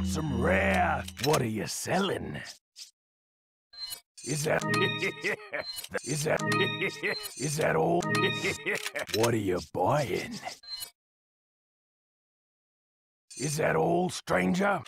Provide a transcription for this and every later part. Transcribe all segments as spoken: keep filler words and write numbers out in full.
got some rare. What are you selling? Is that is that is that all? What are you buying? Is that all, stranger?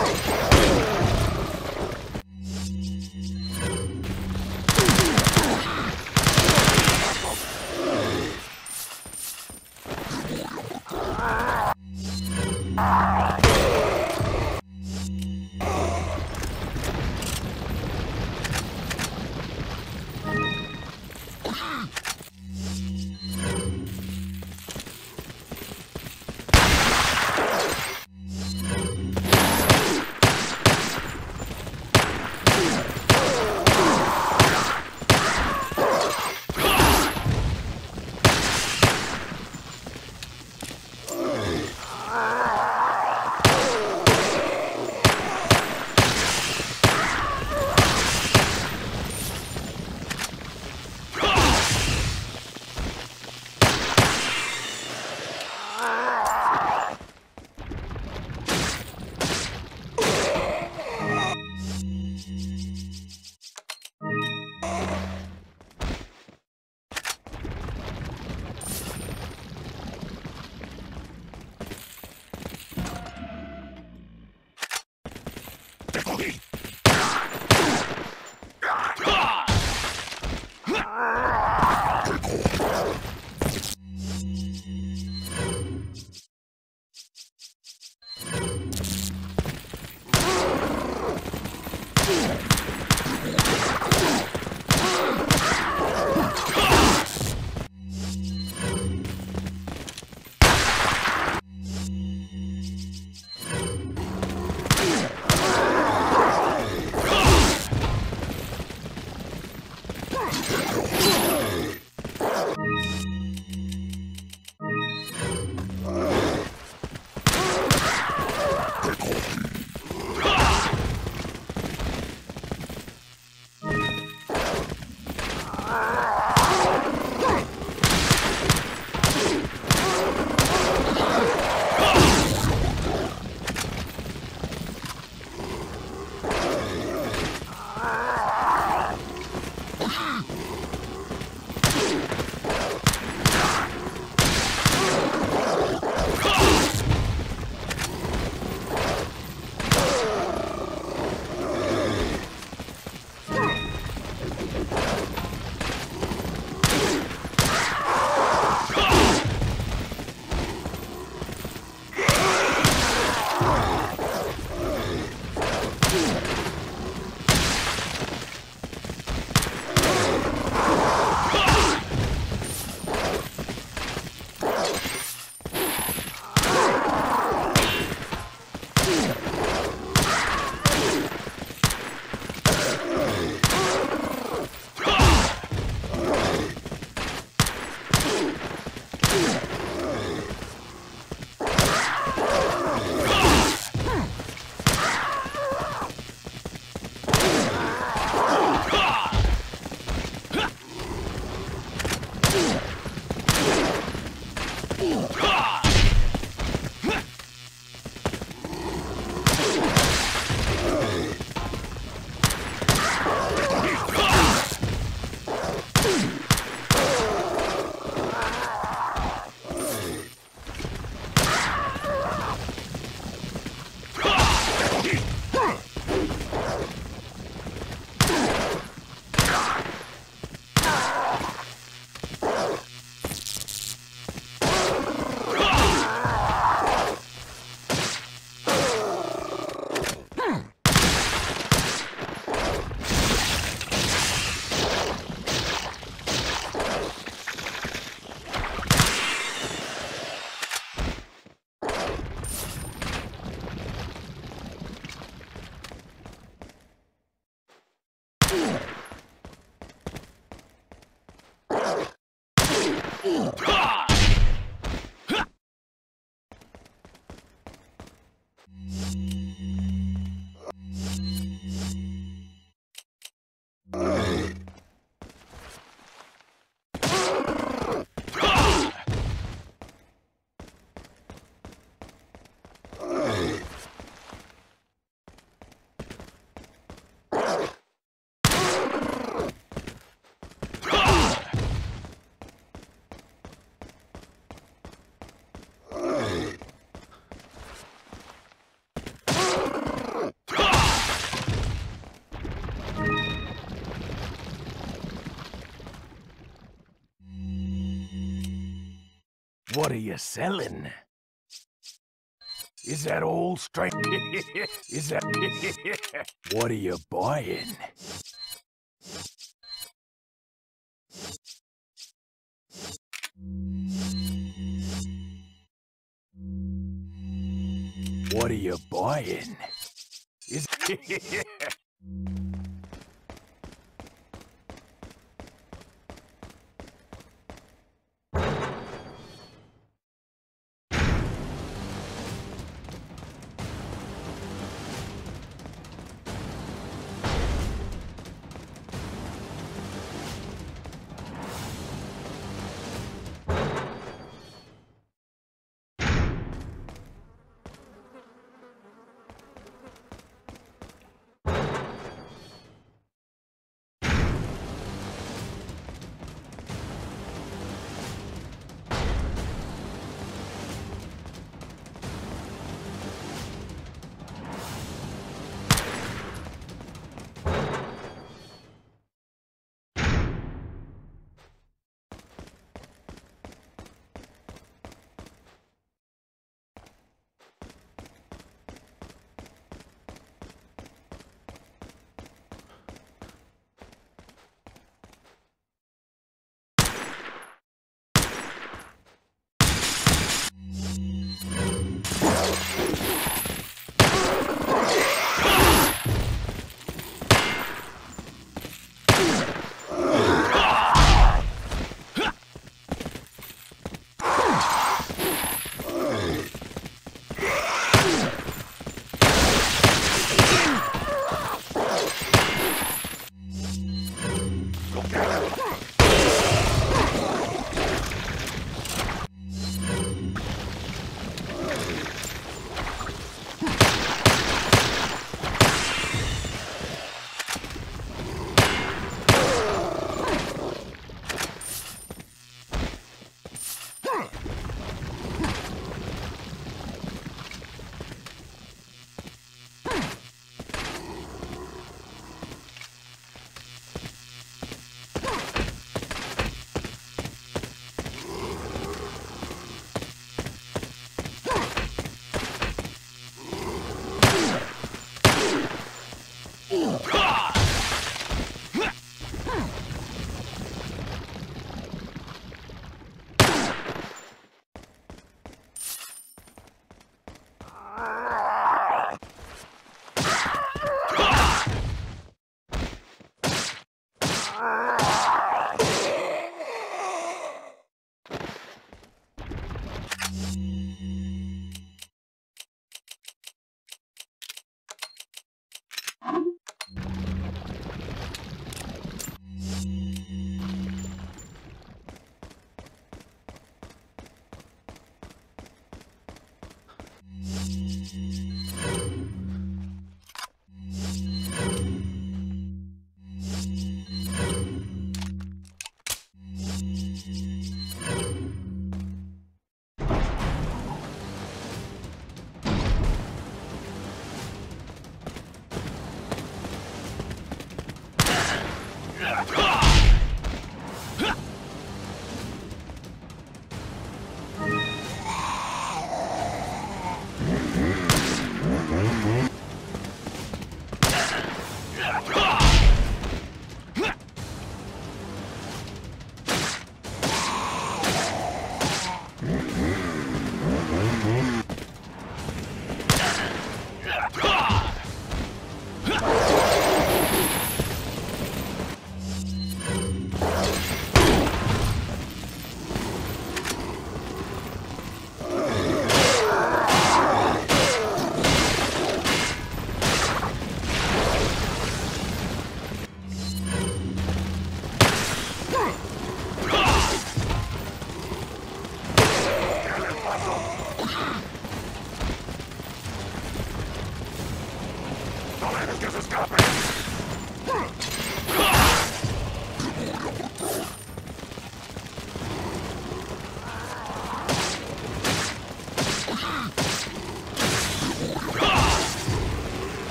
Oh! What are you selling? Is that all straight? Is that? What are you buying? What are you buying? Is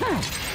哼。